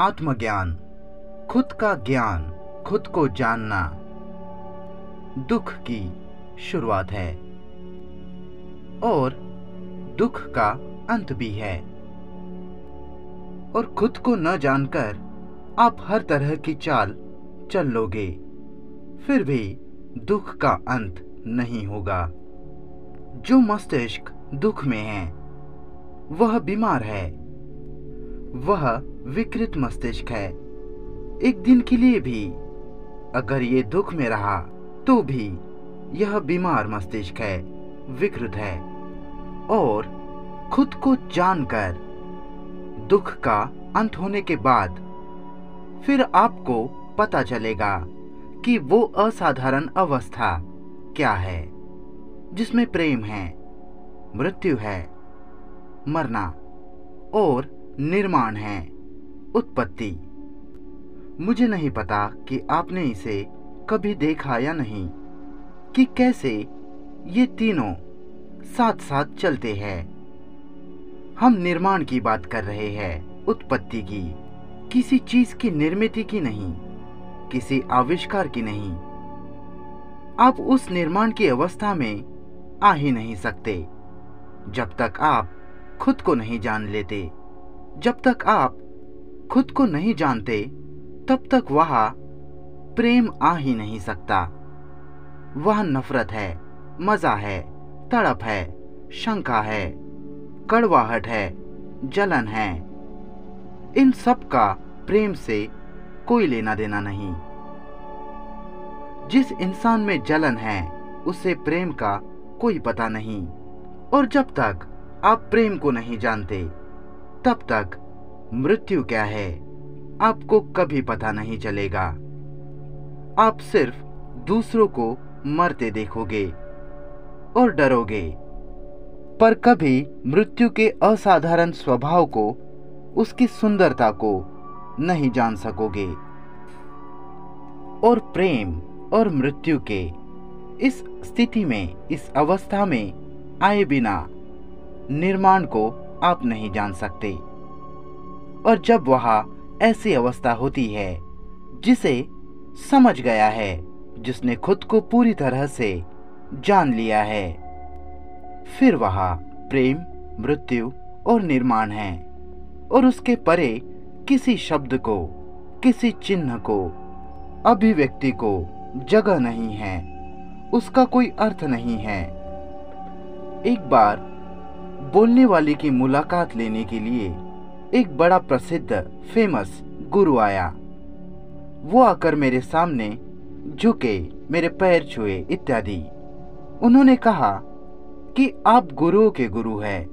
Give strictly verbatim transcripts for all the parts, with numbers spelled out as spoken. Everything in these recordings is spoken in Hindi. आत्मज्ञान, खुद का ज्ञान, खुद को जानना दुख की शुरुआत है और दुख का अंत भी है। और खुद को न जानकर आप हर तरह की चाल चल लोगे, फिर भी दुख का अंत नहीं होगा। जो मस्तिष्क दुख में है वह बीमार है, वह विकृत मस्तिष्क है। एक दिन के लिए भी अगर ये दुख में रहा तो भी यह बीमार मस्तिष्क है, विकृत है। और खुद को जानकर दुख का अंत होने के बाद फिर आपको पता चलेगा कि वो असाधारण अवस्था क्या है जिसमें प्रेम है, मृत्यु है, मरना और निर्माण है, उत्पत्ति। मुझे नहीं पता कि आपने इसे कभी देखा या नहीं कि कैसे ये तीनों साथ साथ चलते हैं। हम निर्माण की बात कर रहे हैं, उत्पत्ति की, किसी चीज की निर्मिति की नहीं, किसी आविष्कार की नहीं। आप उस निर्माण की अवस्था में आ ही नहीं सकते जब तक आप खुद को नहीं जान लेते। जब तक आप खुद को नहीं जानते तब तक वहाँ प्रेम आ ही नहीं सकता। वहाँ नफरत है, मज़ा है, तड़प है, शंका है, कड़वाहट है, जलन है। इन सब का प्रेम से कोई लेना देना नहीं। जिस इंसान में जलन है उसे प्रेम का कोई पता नहीं। और जब तक आप प्रेम को नहीं जानते तब तक मृत्यु क्या है आपको कभी पता नहीं चलेगा। आप सिर्फ दूसरों को मरते देखोगे और डरोगे, पर कभी मृत्यु के असाधारण स्वभाव को, उसकी सुंदरता को नहीं जान सकोगे। और प्रेम और मृत्यु के इस स्थिति में, इस अवस्था में आए बिना निर्माण को आप नहीं जान सकते। और जब वहाँ ऐसी अवस्था होती है जिसे समझ गया है, जिसने खुद को पूरी तरह से जान लिया है, फिर वहाँ प्रेम, मृत्यु और निर्माण है। और उसके परे किसी शब्द को, किसी चिन्ह को, अभिव्यक्ति को जगह नहीं है, उसका कोई अर्थ नहीं है। एक बार बोलने वाले की मुलाकात लेने के लिए एक बड़ा प्रसिद्ध फेमस गुरु आया। वो आकर मेरे सामने झुके, मेरे पैर छुए इत्यादि। उन्होंने कहा कि आप गुरुओं के गुरु हैं,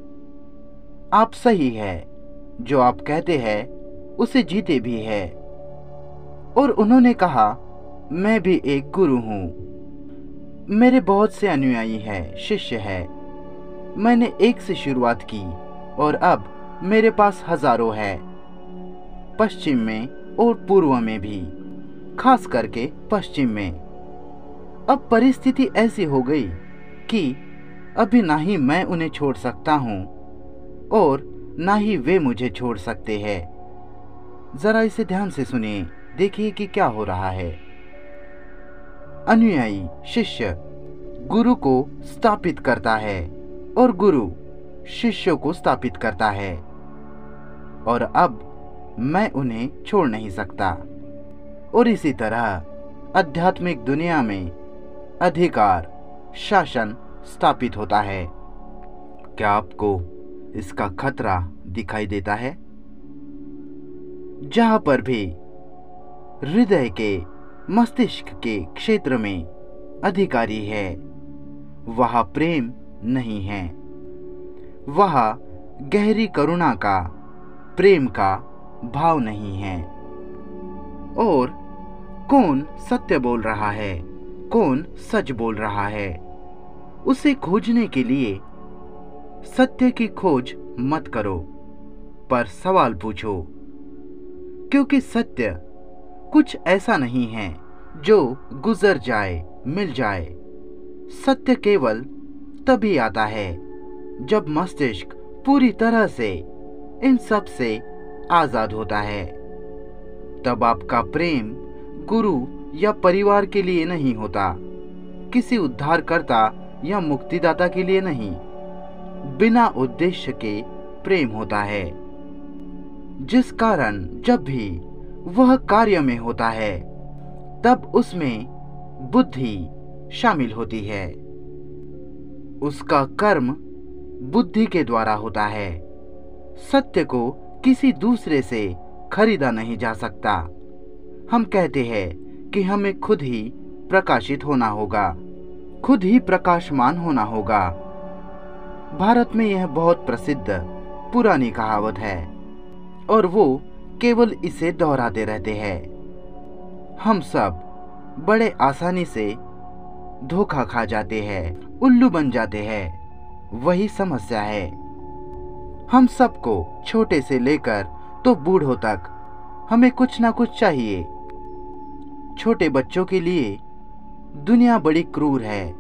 आप सही है, जो आप कहते हैं उसे जीते भी है। और उन्होंने कहा मैं भी एक गुरु हूँ, मेरे बहुत से अनुयायी हैं, शिष्य है। मैंने एक से शुरुआत की और अब मेरे पास हजारों है, पश्चिम में और पूर्व में भी, खास करके पश्चिम में। अब परिस्थिति ऐसी हो गई कि अभी ना ही मैं उन्हें छोड़ सकता हूँ और ना ही वे मुझे छोड़ सकते हैं। ज़रा इसे ध्यान से सुनिए, देखिए कि क्या हो रहा है। अनुयायी शिष्य गुरु को स्थापित करता है और गुरु शिष्यों को स्थापित करता है। और अब मैं उन्हें छोड़ नहीं सकता। और इसी तरह आध्यात्मिक दुनिया में अधिकार, शासन स्थापित होता है। क्या आपको इसका खतरा दिखाई देता है? जहाँ पर भी हृदय के, मस्तिष्क के क्षेत्र में अधिकारी है वहाँ प्रेम नहीं है, वहाँ गहरी करुणा का, प्रेम का भाव नहीं है। और कौन सत्य बोल रहा है, कौन सच बोल रहा है, उसे खोजने के लिए सत्य की खोज मत करो पर सवाल पूछो, क्योंकि सत्य कुछ ऐसा नहीं है जो गुजर जाए, मिल जाए। सत्य केवल तभी आता है जब मस्तिष्क पूरी तरह से इन सब से आज़ाद होता है। तब आपका प्रेम गुरु या परिवार के लिए नहीं होता, किसी उद्धारकर्ता या मुक्तिदाता के लिए नहीं, बिना उद्देश्य के प्रेम होता है, जिस कारण जब भी वह कार्य में होता है तब उसमें बुद्धि शामिल होती है। उसका कर्म बुद्धि के द्वारा होता है। सत्य को किसी दूसरे से खरीदा नहीं जा सकता। हम कहते हैं कि हमें खुद ही प्रकाशित होना होगा, खुद ही प्रकाशमान होना होगा। भारत में यह बहुत प्रसिद्ध पुरानी कहावत है और वो केवल इसे दोहराते रहते हैं। हम सब बड़े आसानी से धोखा खा जाते हैं, उल्लू बन जाते हैं। वही समस्या है। हम सबको छोटे से लेकर तो बूढ़ों तक हमें कुछ ना कुछ चाहिए। छोटे बच्चों के लिए दुनिया बड़ी क्रूर है।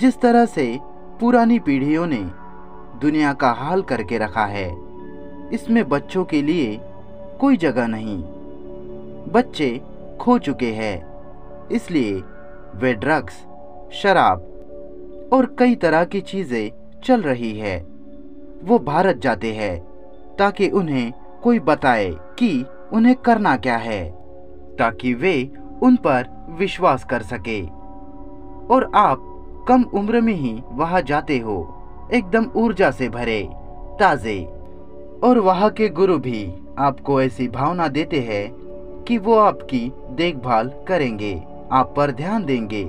जिस तरह से पुरानी पीढ़ियों ने दुनिया का हाल करके रखा है, इसमें बच्चों के लिए कोई जगह नहीं। बच्चे खो चुके हैं, इसलिए वे ड्रग्स, शराब और कई तरह की चीज़ें चल रही है। वो भारत जाते हैं ताकि उन्हें कोई बताए कि उन्हें करना क्या है, ताकि वे उन पर विश्वास कर सके। और आप कम उम्र में ही वहाँ जाते हो, एकदम ऊर्जा से भरे, ताज़े, और वहाँ के गुरु भी आपको ऐसी भावना देते हैं कि वो आपकी देखभाल करेंगे, आप पर ध्यान देंगे,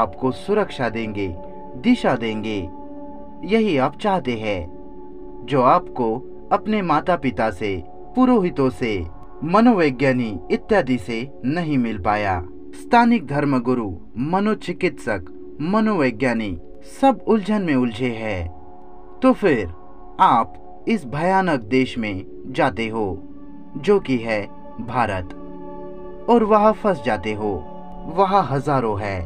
आपको सुरक्षा देंगे, दिशा देंगे। यही आप चाहते हैं, जो आपको अपने माता पिता से, पुरोहितों से, मनोवैज्ञानी इत्यादि से नहीं मिल पाया। स्थानिक धर्मगुरु, मनोचिकित्सक, मनोवैज्ञानी सब उलझन में उलझे हैं। तो फिर आप इस भयानक देश में जाते हो जो कि है भारत, और वहाँ फंस जाते हो। वहाँ हजारों है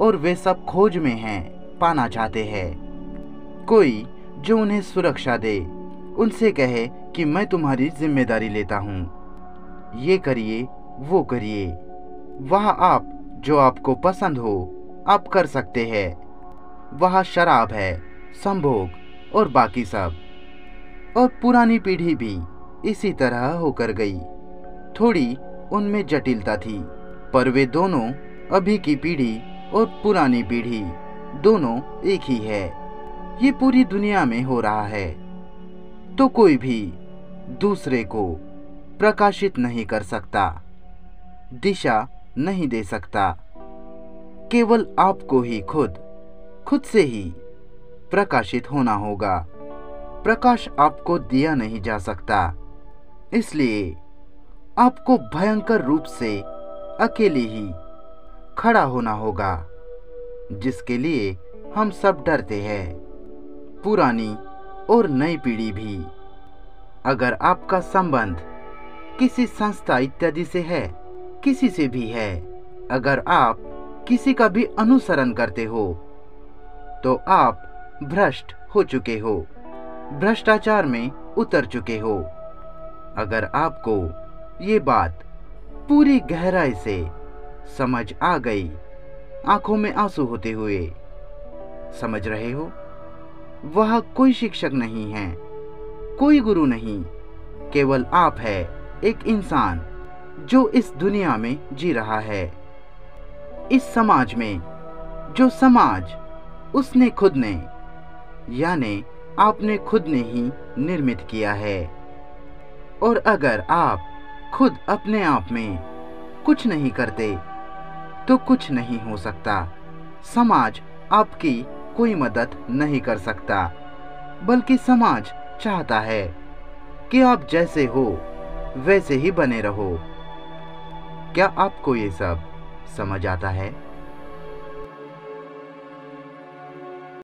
और वे सब खोज में हैं, पाना चाहते हैं कोई जो उन्हें सुरक्षा दे, उनसे कहे कि मैं तुम्हारी जिम्मेदारी लेता हूँ, ये करिए, वो करिए। वहाँ आप जो आपको पसंद हो आप कर सकते हैं। वहाँ शराब है, संभोग और बाकी सब। और पुरानी पीढ़ी भी इसी तरह होकर गई। थोड़ी उनमें जटिलता थी, पर वे दोनों, अभी की पीढ़ी और पुरानी पीढ़ी, दोनों एक ही है। ये पूरी दुनिया में हो रहा है, तो कोई भी दूसरे को प्रकाशित नहीं कर सकता, दिशा नहीं दे सकता। केवल आपको ही खुद खुद से ही प्रकाशित होना होगा। प्रकाश आपको दिया नहीं जा सकता, इसलिए आपको भयंकर रूप से अकेले ही खड़ा होना होगा, जिसके लिए हम सब डरते हैं, पुरानी और नई पीढ़ी भी। अगर आपका संबंध किसी संस्था इत्यादि से है, किसी से भी है, अगर आप किसी का भी अनुसरण करते हो तो आप भ्रष्ट हो चुके हो, भ्रष्टाचार में उतर चुके हो। अगर आपको ये बात पूरी गहराई से समझ आ गई, आंखों में आंसू होते हुए समझ रहे हो, वह कोई शिक्षक नहीं है, कोई गुरु नहीं, केवल आप है, एक इंसान जो इस दुनिया में जी रहा है, इस समाज में, जो समाज उसने खुद ने, यानी आपने खुद ने ही निर्मित किया है। और अगर आप खुद अपने आप में कुछ नहीं करते तो कुछ नहीं हो सकता। समाज आपकी कोई मदद नहीं कर सकता, बल्कि समाज चाहता है कि आप जैसे हो वैसे ही बने रहो। क्या आपको ये सब समझ आता है?